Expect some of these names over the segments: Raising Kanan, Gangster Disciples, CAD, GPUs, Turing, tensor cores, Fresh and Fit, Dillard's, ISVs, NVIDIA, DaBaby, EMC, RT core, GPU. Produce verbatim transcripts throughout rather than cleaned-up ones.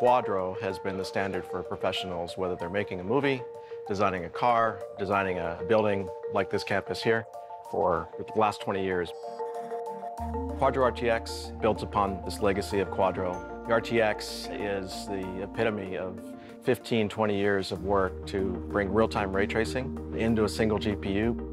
Quadro has been the standard for professionals, whether they're making a movie, designing a car, designing a building like this campus here for the last twenty years. Quadro R T X builds upon this legacy of Quadro. The R T X is the epitome of fifteen, twenty years of work to bring real-time ray tracing into a single G P U.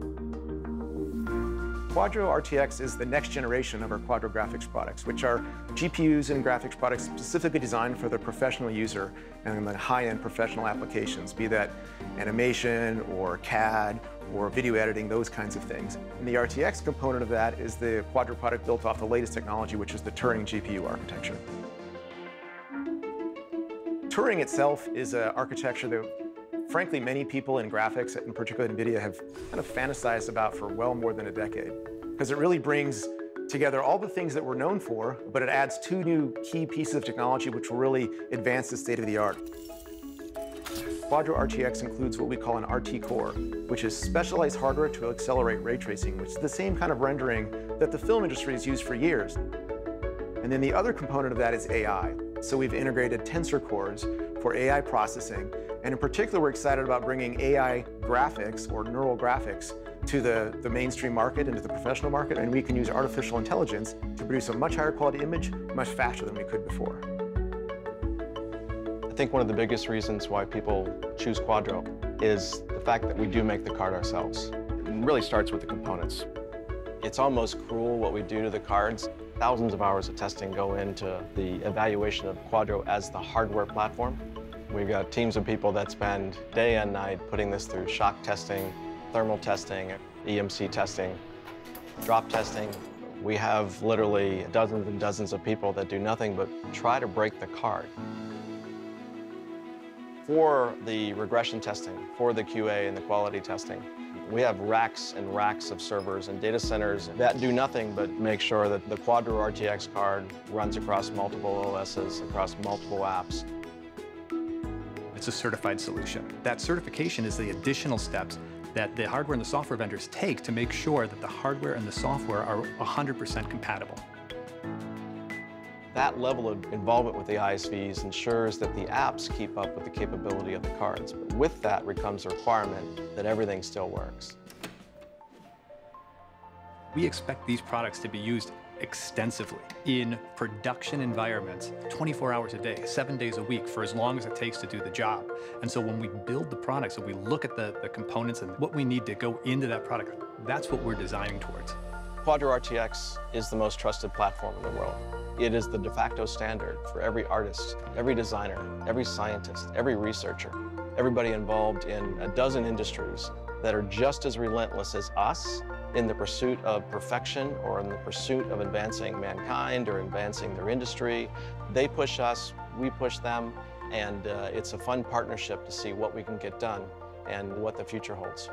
Quadro R T X is the next generation of our Quadro graphics products, which are G P Us and graphics products specifically designed for the professional user and the high-end professional applications, be that animation or C A D or video editing, those kinds of things. And the R T X component of that is the Quadro product built off the latest technology, which is the Turing G P U architecture. Turing itself is an architecture that frankly, many people in graphics, and particularly NVIDIA, have kind of fantasized about for well more than a decade. Because it really brings together all the things that we're known for, but it adds two new key pieces of technology which will really advance the state of the art. Quadro R T X includes what we call an R T core, which is specialized hardware to accelerate ray tracing, which is the same kind of rendering that the film industry has used for years. And then the other component of that is A I. So we've integrated tensor cores for A I processing. And in particular, we're excited about bringing A I graphics or neural graphics to the, the mainstream market and to the professional market. And we can use artificial intelligence to produce a much higher quality image much faster than we could before. I think one of the biggest reasons why people choose Quadro is the fact that we do make the card ourselves. It really starts with the components. It's almost cruel what we do to the cards. Thousands of hours of testing go into the evaluation of Quadro as the hardware platform. We've got teams of people that spend day and night putting this through shock testing, thermal testing, E M C testing, drop testing. We have literally dozens and dozens of people that do nothing but try to break the card. For the regression testing, for the Q A and the quality testing, we have racks and racks of servers and data centers that do nothing but make sure that the Quadro R T X card runs across multiple O Ss, across multiple apps. It's a certified solution. That certification is the additional steps that the hardware and the software vendors take to make sure that the hardware and the software are one hundred percent compatible. That level of involvement with the I S Vs ensures that the apps keep up with the capability of the cards. But with that comes a requirement that everything still works. We expect these products to be used extensively in production environments, twenty-four hours a day, seven days a week, for as long as it takes to do the job. And so when we build the products and we look at the, the components and what we need to go into that product, that's what we're designing towards. Quadro R T X is the most trusted platform in the world. It is the de facto standard for every artist, every designer, every scientist, every researcher, everybody involved in a dozen industries that are just as relentless as us in the pursuit of perfection or in the pursuit of advancing mankind or advancing their industry. They push us, we push them, and uh, it's a fun partnership to see what we can get done and what the future holds.